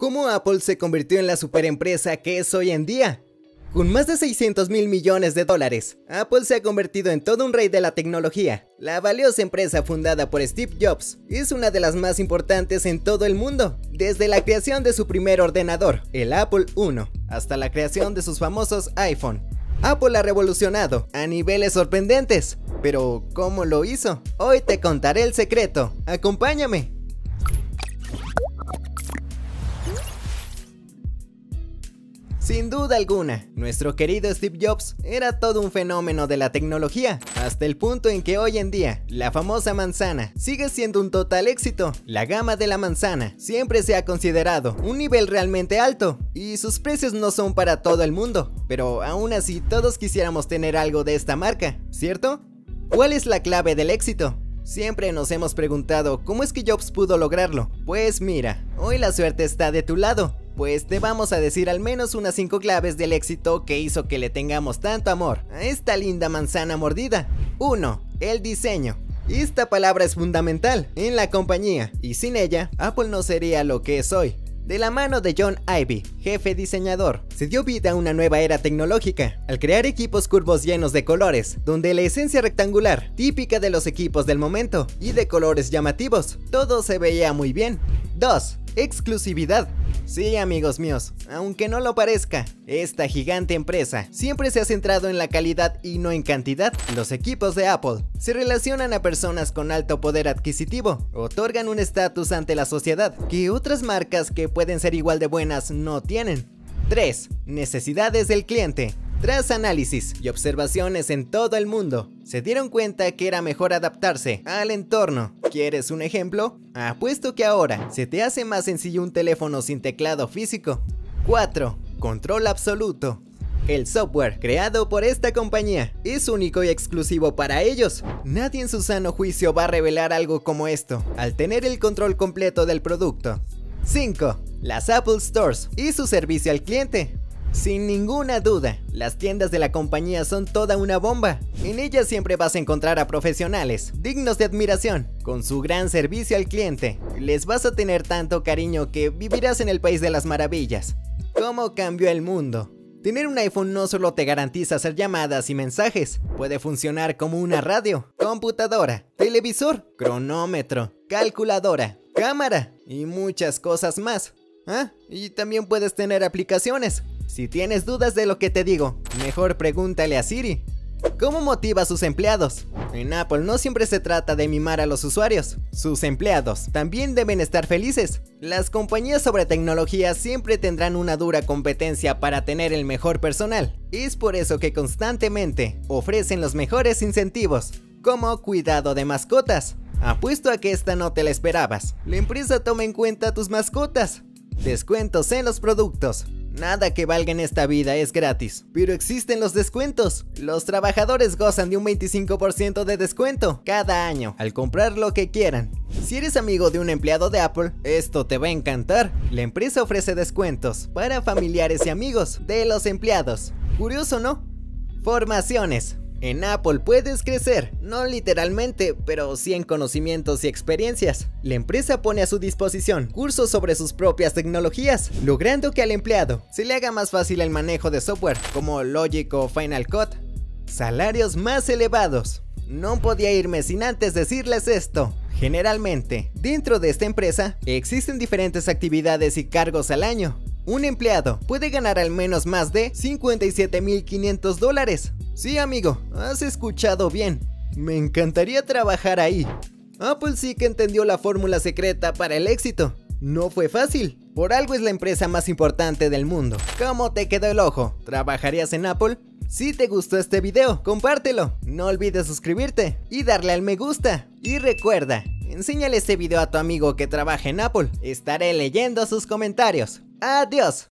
cómo Apple se convirtió en la superempresa que es hoy en día. Con más de 600 mil millones de dólares, Apple se ha convertido en todo un rey de la tecnología. La valiosa empresa fundada por Steve Jobs es una de las más importantes en todo el mundo, desde la creación de su primer ordenador, el Apple I, hasta la creación de sus famosos iPhone. Apple ha revolucionado a niveles sorprendentes, pero ¿cómo lo hizo? Hoy te contaré el secreto, acompáñame. Sin duda alguna, nuestro querido Steve Jobs era todo un fenómeno de la tecnología, hasta el punto en que hoy en día la famosa manzana sigue siendo un total éxito. La gama de la manzana siempre se ha considerado un nivel realmente alto y sus precios no son para todo el mundo, pero aún así todos quisiéramos tener algo de esta marca, ¿cierto? ¿Cuál es la clave del éxito? Siempre nos hemos preguntado cómo es que Jobs pudo lograrlo. Pues mira, hoy la suerte está de tu lado, pues te vamos a decir al menos unas 5 claves del éxito que hizo que le tengamos tanto amor a esta linda manzana mordida. 1. El diseño. Esta palabra es fundamental en la compañía y sin ella, Apple no sería lo que es hoy. De la mano de John Ive, jefe diseñador, se dio vida a una nueva era tecnológica al crear equipos curvos llenos de colores, donde la esencia rectangular, típica de los equipos del momento, y de colores llamativos, todo se veía muy bien. 2. Exclusividad. Sí, amigos míos, aunque no lo parezca, esta gigante empresa siempre se ha centrado en la calidad y no en cantidad. Los equipos de Apple se relacionan a personas con alto poder adquisitivo, otorgan un estatus ante la sociedad que otras marcas que pueden ser igual de buenas no tienen. 3. Necesidades del cliente. Tras análisis y observaciones en todo el mundo, se dieron cuenta que era mejor adaptarse al entorno. ¿Quieres un ejemplo? Apuesto que ahora se te hace más sencillo un teléfono sin teclado físico. 4. Control absoluto. El software creado por esta compañía es único y exclusivo para ellos. Nadie en su sano juicio va a revelar algo como esto, al tener el control completo del producto. 5. Las Apple Stores y su servicio al cliente. Sin ninguna duda, las tiendas de la compañía son toda una bomba. En ellas siempre vas a encontrar a profesionales dignos de admiración, con su gran servicio al cliente. Les vas a tener tanto cariño que vivirás en el país de las maravillas. ¿Cómo cambió el mundo? Tener un iPhone no solo te garantiza hacer llamadas y mensajes, puede funcionar como una radio, computadora, televisor, cronómetro, calculadora, cámara y muchas cosas más. Ah, y también puedes tener aplicaciones. Si tienes dudas de lo que te digo, mejor pregúntale a Siri. ¿Cómo motiva a sus empleados? En Apple no siempre se trata de mimar a los usuarios. Sus empleados también deben estar felices. Las compañías sobre tecnología siempre tendrán una dura competencia para tener el mejor personal. Es por eso que constantemente ofrecen los mejores incentivos, como cuidado de mascotas. Apuesto a que esta no te la esperabas. La empresa toma en cuenta tus mascotas. Descuentos en los productos. Nada que valga en esta vida es gratis, pero existen los descuentos. Los trabajadores gozan de un 25% de descuento cada año al comprar lo que quieran. Si eres amigo de un empleado de Apple, esto te va a encantar. La empresa ofrece descuentos para familiares y amigos de los empleados. Curioso, ¿no? Formaciones. En Apple puedes crecer, no literalmente, pero sí en conocimientos y experiencias. La empresa pone a su disposición cursos sobre sus propias tecnologías, logrando que al empleado se le haga más fácil el manejo de software, como Logic o Final Cut. Salarios más elevados. No podía irme sin antes decirles esto. Generalmente, dentro de esta empresa, existen diferentes actividades y cargos al año. Un empleado puede ganar al menos más de $57,500. Sí, amigo, has escuchado bien. Me encantaría trabajar ahí. Apple sí que entendió la fórmula secreta para el éxito. No fue fácil. Por algo es la empresa más importante del mundo. ¿Cómo te quedó el ojo? ¿Trabajarías en Apple? Si te gustó este video, compártelo. No olvides suscribirte y darle al me gusta. Y recuerda, enséñale este video a tu amigo que trabaja en Apple. Estaré leyendo sus comentarios. Adiós.